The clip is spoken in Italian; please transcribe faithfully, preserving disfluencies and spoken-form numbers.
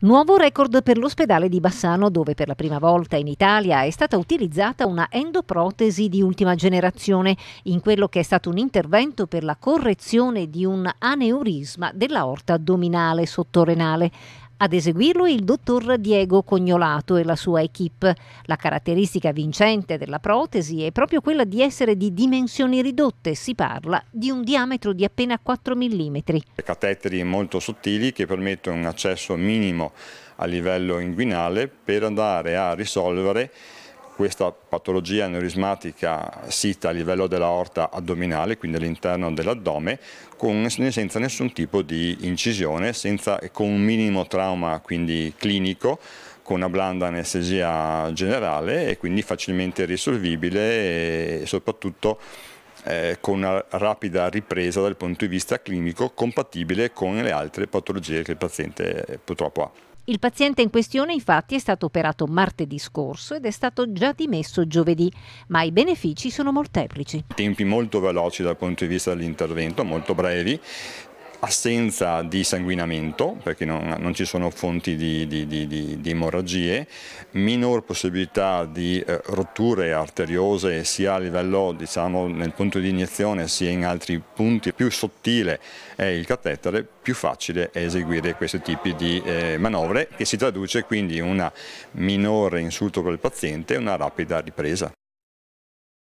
Nuovo record per l'ospedale di Bassano, dove per la prima volta in Italia è stata utilizzata una endoprotesi di ultima generazione in quello che è stato un intervento per la correzione di un aneurisma dell'aorta addominale sottorenale. Ad eseguirlo il dottor Diego Cognolato e la sua equipe. La caratteristica vincente della protesi è proprio quella di essere di dimensioni ridotte, si parla di un diametro di appena quattro millimetri. Cateteri molto sottili che permettono un accesso minimo a livello inguinale per andare a risolvere questa patologia aneurismatica sita a livello dell'aorta addominale, quindi all'interno dell'addome, senza nessun tipo di incisione, senza, con un minimo trauma quindi clinico, con una blanda anestesia generale e quindi facilmente risolvibile e soprattutto eh, con una rapida ripresa dal punto di vista clinico compatibile con le altre patologie che il paziente purtroppo ha. Il paziente in questione infatti è stato operato martedì scorso ed è stato già dimesso giovedì, ma i benefici sono molteplici. Tempi molto veloci dal punto di vista dell'intervento, molto brevi, assenza di sanguinamento perché non, non ci sono fonti di, di, di, di, di emorragie, minor possibilità di eh, rotture arteriose sia a livello, diciamo, nel punto di iniezione sia in altri punti. Più sottile è il catetere, più facile è eseguire questi tipi di eh, manovre, che si traduce quindi in un minore insulto per il paziente e una rapida ripresa.